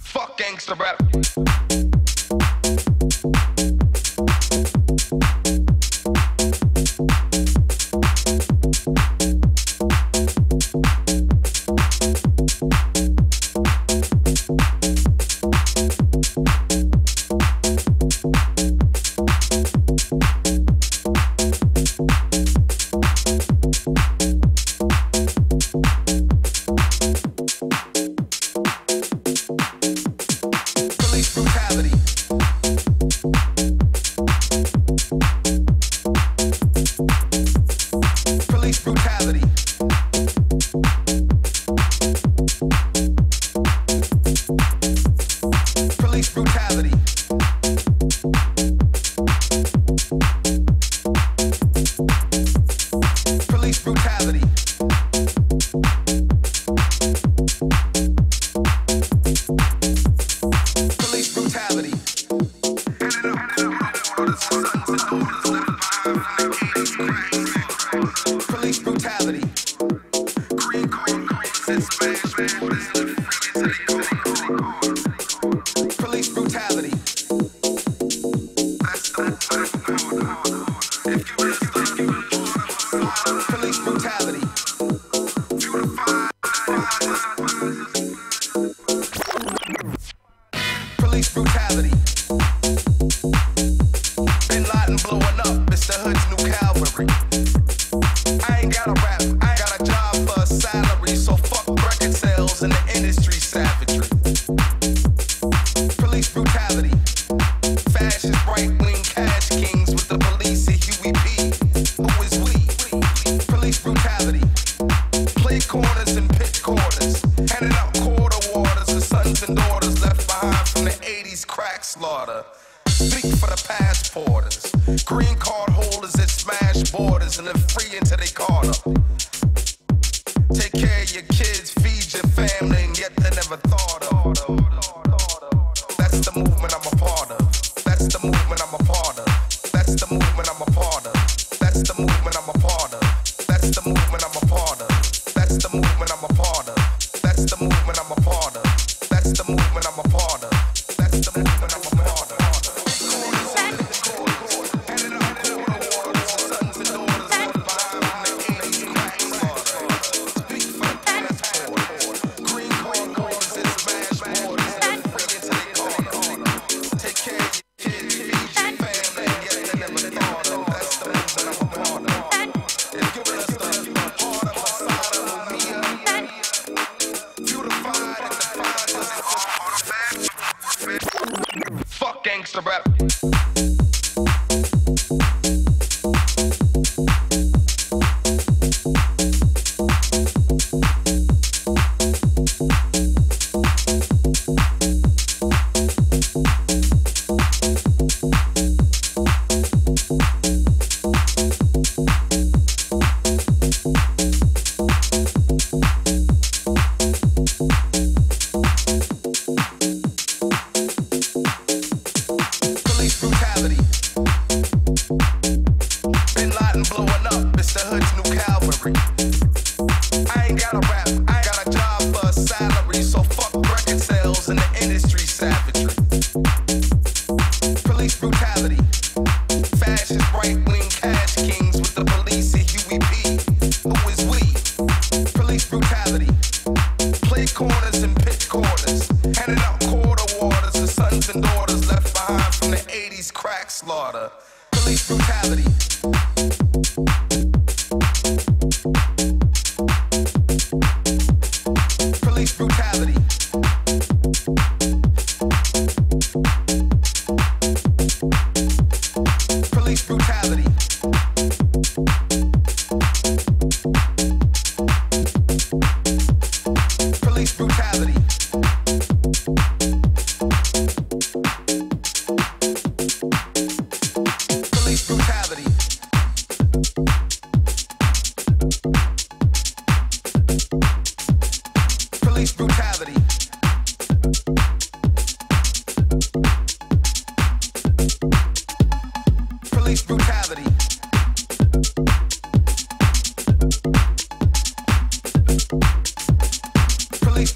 Fuck gangster rap.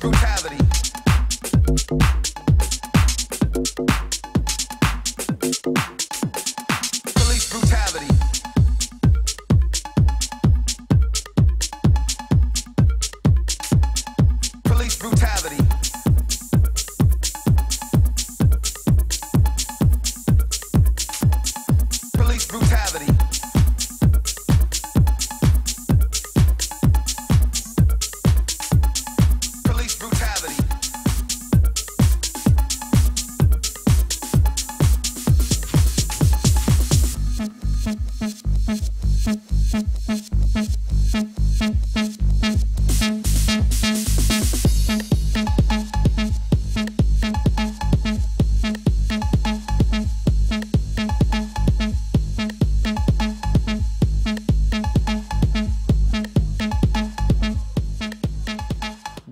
brutality. Police brutality. Police brutality. Police brutality.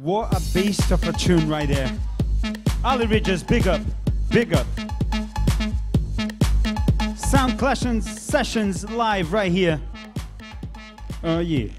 What a beast of a tune right there. Ally Ridgers, big up, big up. Sound Clash Sessions live right here. Oh yeah.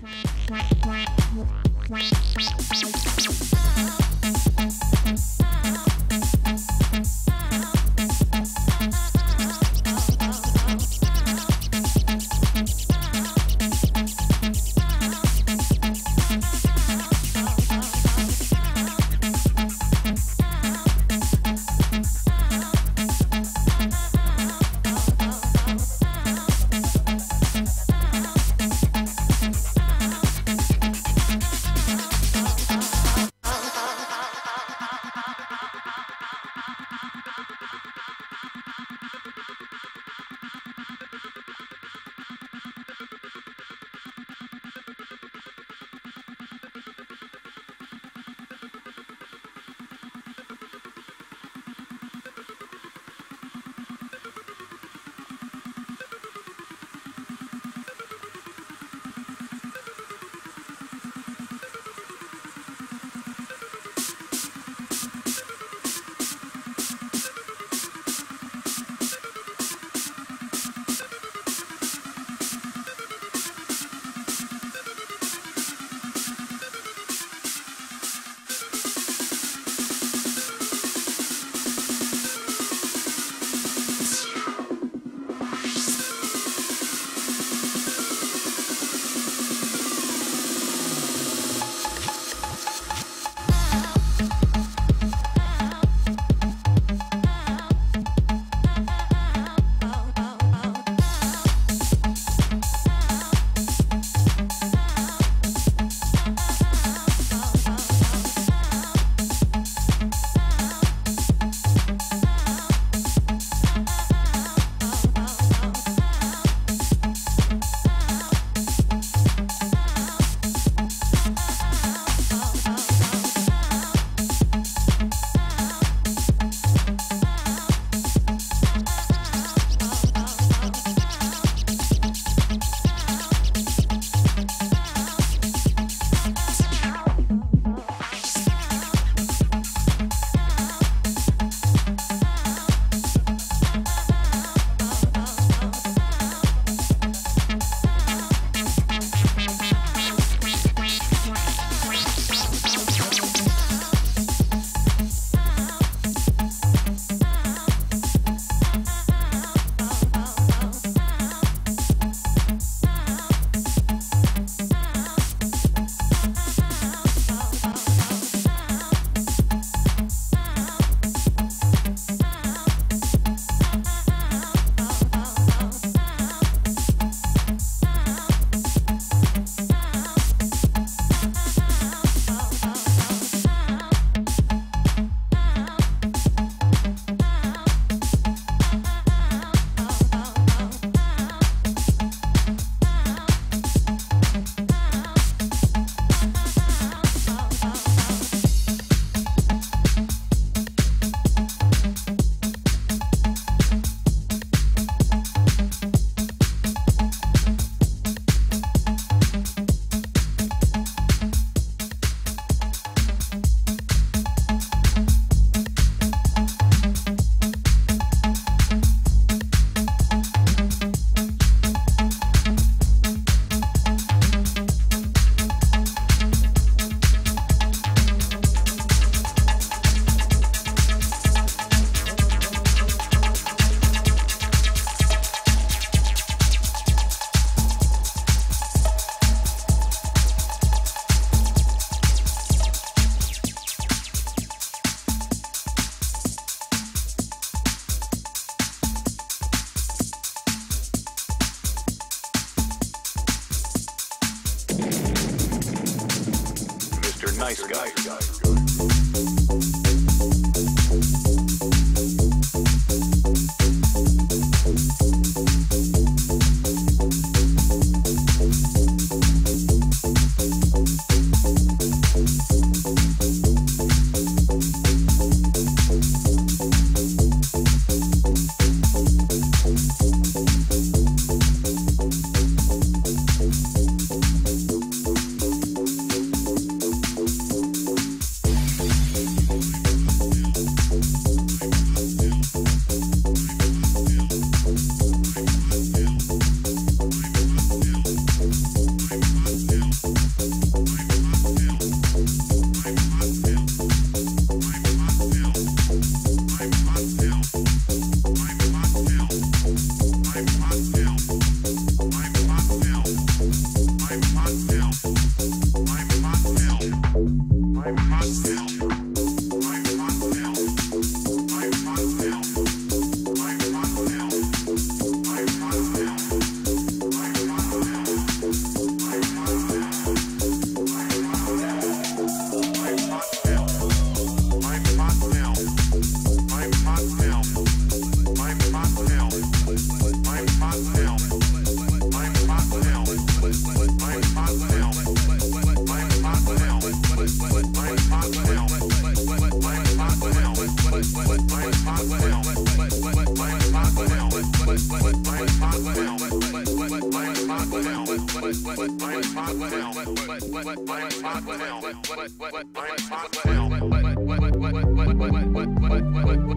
nice guy.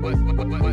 What